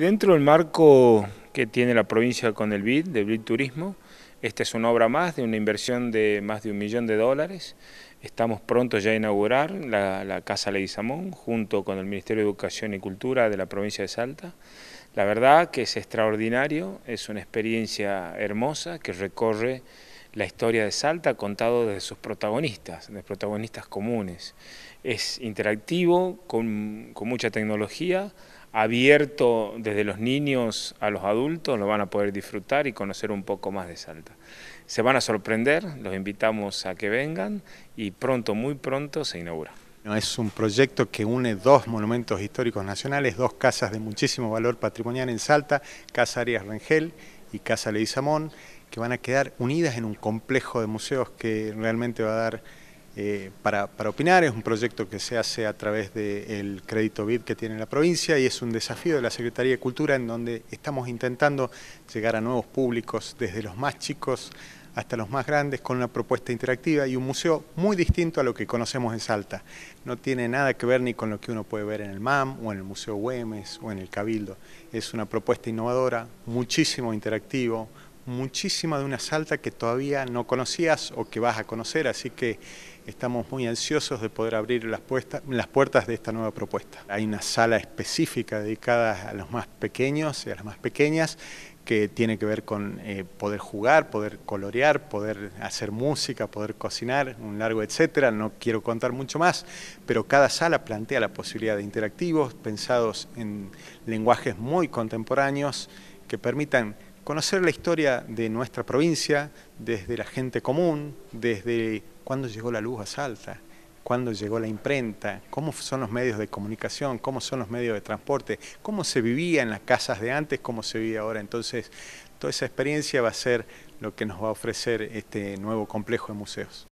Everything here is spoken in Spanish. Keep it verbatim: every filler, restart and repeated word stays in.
Dentro del marco que tiene la provincia con el B I D, del B I D Turismo, esta es una obra más de una inversión de más de un millón de dólares. Estamos pronto ya a inaugurar la, la Casa Leguizamón junto con el Ministerio de Educación y Cultura de la provincia de Salta. La verdad que es extraordinario, es una experiencia hermosa que recorre la historia de Salta contado desde sus protagonistas, de protagonistas comunes. Es interactivo, con, con mucha tecnología, abierto desde los niños a los adultos, lo van a poder disfrutar y conocer un poco más de Salta. Se van a sorprender, los invitamos a que vengan y pronto, muy pronto se inaugura. Es un proyecto que une dos monumentos históricos nacionales, dos casas de muchísimo valor patrimonial en Salta, Casa Arias Rangel y Casa Leguizamón, que van a quedar unidas en un complejo de museos que realmente va a dar eh, para, para opinar. Es un proyecto que se hace a través del crédito B I D que tiene la provincia y es un desafío de la Secretaría de Cultura en donde estamos intentando llegar a nuevos públicos, desde los más chicos hasta los más grandes, con una propuesta interactiva y un museo muy distinto a lo que conocemos en Salta. No tiene nada que ver ni con lo que uno puede ver en el MAM o en el Museo Güemes o en el Cabildo. Es una propuesta innovadora, muchísimo interactivo, muchísima de una Salta que todavía no conocías o que vas a conocer, así que estamos muy ansiosos de poder abrir las, puesta, las puertas de esta nueva propuesta. Hay una sala específica dedicada a los más pequeños y a las más pequeñas que tiene que ver con eh, poder jugar, poder colorear, poder hacer música, poder cocinar, un largo etcétera. No quiero contar mucho más, pero cada sala plantea la posibilidad de interactivos pensados en lenguajes muy contemporáneos que permitan conocer la historia de nuestra provincia, desde la gente común, desde cuándo llegó la luz a Salta, cuándo llegó la imprenta, cómo son los medios de comunicación, cómo son los medios de transporte, cómo se vivía en las casas de antes, cómo se vive ahora. Entonces, toda esa experiencia va a ser lo que nos va a ofrecer este nuevo complejo de museos.